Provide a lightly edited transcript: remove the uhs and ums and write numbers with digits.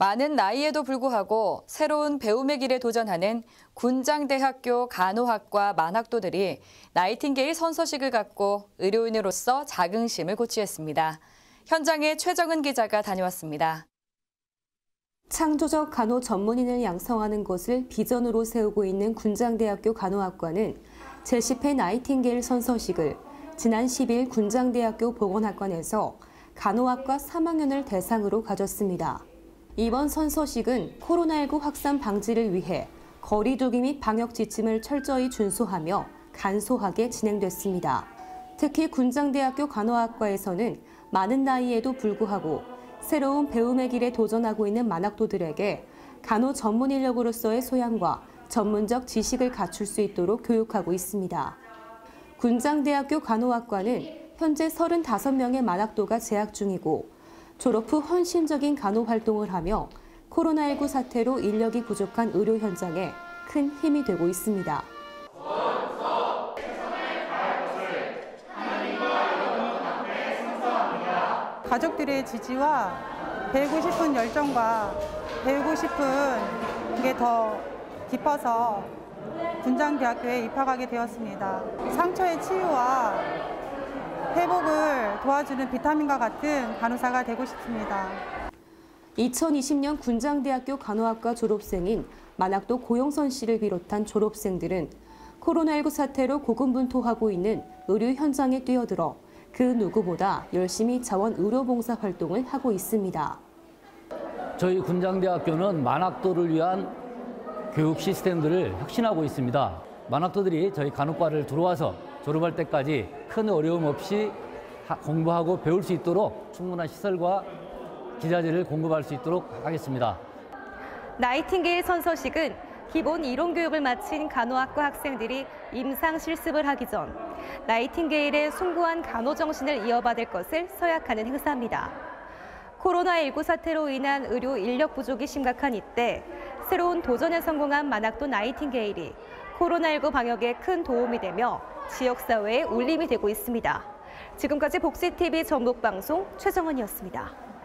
많은 나이에도 불구하고 새로운 배움의 길에 도전하는 군장대학교 간호학과 만학도들이 나이팅게일 선서식을 갖고 의료인으로서 자긍심을 고취했습니다. 현장에 최정은 기자가 다녀왔습니다. 창조적 간호 전문인을 양성하는 것을 비전으로 세우고 있는 군장대학교 간호학과는 제10회 나이팅게일 선서식을 지난 10일 군장대학교 보건학관에서 간호학과 3학년을 대상으로 가졌습니다. 이번 선서식은 코로나19 확산 방지를 위해 거리 두기 및 방역 지침을 철저히 준수하며 간소하게 진행됐습니다. 특히 군장대학교 간호학과에서는 많은 나이에도 불구하고 새로운 배움의 길에 도전하고 있는 만학도들에게 간호 전문 인력으로서의 소양과 전문적 지식을 갖출 수 있도록 교육하고 있습니다. 군장대학교 간호학과는 현재 35명의 만학도가 재학 중이고 졸업 후 헌신적인 간호 활동을 하며 코로나19 사태로 인력이 부족한 의료 현장에 큰 힘이 되고 있습니다. 가족들의 지지와 배우고 싶은 열정과 배우고 싶은 게 더 깊어서 군장대학교에 입학하게 되었습니다. 상처의 치유와 회복을 도와주는 비타민과 같은 간호사가 되고 싶습니다. 2020년 군장대학교 간호학과 졸업생인 만학도 고용선 씨를 비롯한 졸업생들은 코로나19 사태로 고군분투하고 있는 의료 현장에 뛰어들어 그 누구보다 열심히 자원 의료봉사 활동을 하고 있습니다. 저희 군장대학교는 만학도를 위한 교육 시스템들을 혁신하고 있습니다. 만학도들이 저희 간호과를 들어와서 졸업할 때까지 큰 어려움 없이 공부하고 배울 수 있도록 충분한 시설과 기자재를 공급할 수 있도록 하겠습니다. 나이팅게일 선서식은 기본 이론 교육을 마친 간호학과 학생들이 임상 실습을 하기 전 나이팅게일의 숭고한 간호 정신을 이어받을 것을 서약하는 행사입니다. 코로나19 사태로 인한 의료 인력 부족이 심각한 이때 새로운 도전에 성공한 만학도 나이팅게일이 코로나19 방역에 큰 도움이 되며 지역사회에 울림이 되고 있습니다. 지금까지 복지TV 전북방송 최정은이었습니다.